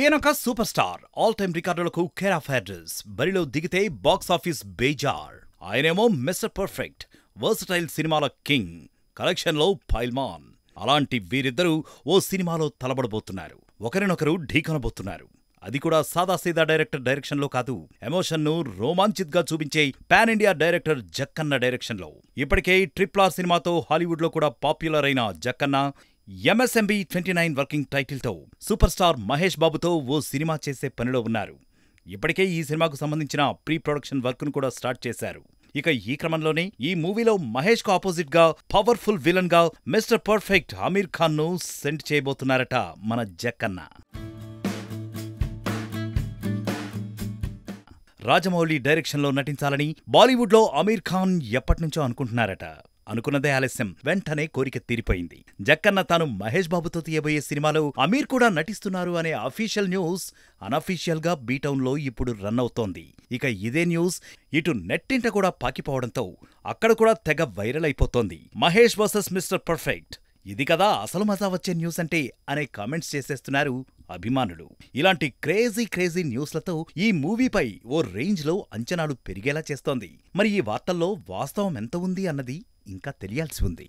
ఏనక super star all time రికార్డులకు care of address బరిలో దిగితే బాక్స్ ఆఫీస్ బేజార్ ఆయనేమో మిస్టర్ పర్ఫెక్ట్ వర్సటైల్ సినిమాల కింగ్ కలెక్షన్లో పైల్మాన్ అలాంటి వీరిద్దరూ ఓ సినిమాలో తలబడబోతున్నారు ఒకరినొకరు ఢీకొనబోతున్నారు అది కూడా సాదాసీదా డైరెక్టర్ డైరెక్షన్లో కాదు ఎమోషన్ను రోమాంచిత్గా చూపించే పాన్ ఇండియా డైరెక్టర్ జక్కన్న డైరెక్షన్లో ఇప్పటికే ట్రిప్లార్ సినిమాతో హాలీవుడ్లో కూడా పాపులర్ అయిన జక్కన్న MSMB 29 వర్కింగ్ టైటిల్తో సూపర్ స్టార్ మహేష్ బాబుతో ఓ సినిమా చేసే పనిలో ఉన్నారు ఇప్పటికే ఈ సినిమాకు సంబంధించిన ప్రీ ప్రొడక్షన్ వర్క్ను కూడా స్టార్ట్ చేశారు ఇక ఈ క్రమంలోనే ఈ మూవీలో మహేష్కు ఆపోజిట్గా పవర్ఫుల్ విలన్గా మిస్టర్ పర్ఫెక్ట్ ఆమీర్ ఖాన్ను సెండ్ చేయబోతున్నారట మన జక్కన్న రాజమౌళి డైరెక్షన్లో నటించాలని బాలీవుడ్లో ఆమీర్ ఖాన్ ఎప్పటినుంచో అనుకుంటున్నారట అనుకున్నదే ఆలస్యం వెంటనే కోరిక తీరిపోయింది జక్కన్న తాను మహేష్ బాబుతో తీయబోయే సినిమాలో అమీర్ కూడా నటిస్తున్నారు అనే అఫీషియల్ న్యూస్ అనఫీషియల్గా బీటౌన్లో ఇప్పుడు రన్ అవుతోంది ఇక ఇదే న్యూస్ ఇటు నెట్టింట కూడా పాకిపోవడంతో అక్కడ కూడా తెగ వైరల్ అయిపోతోంది మహేష్ వర్సెస్ మిస్టర్ పర్ఫెక్ట్ ఇది కదా అసలు మజా వచ్చే న్యూస్ అంటే అనే కామెంట్స్ చేసేస్తున్నారు అభిమానులు ఇలాంటి క్రేజీ క్రేజీ న్యూస్లతో ఈ మూవీపై ఓ రేంజ్లో అంచనాలు పెరిగేలా చేస్తోంది మరి ఈ వార్తల్లో వాస్తవం ఎంత ఉంది అన్నది ఇంకా తెలియాల్సి ఉంది.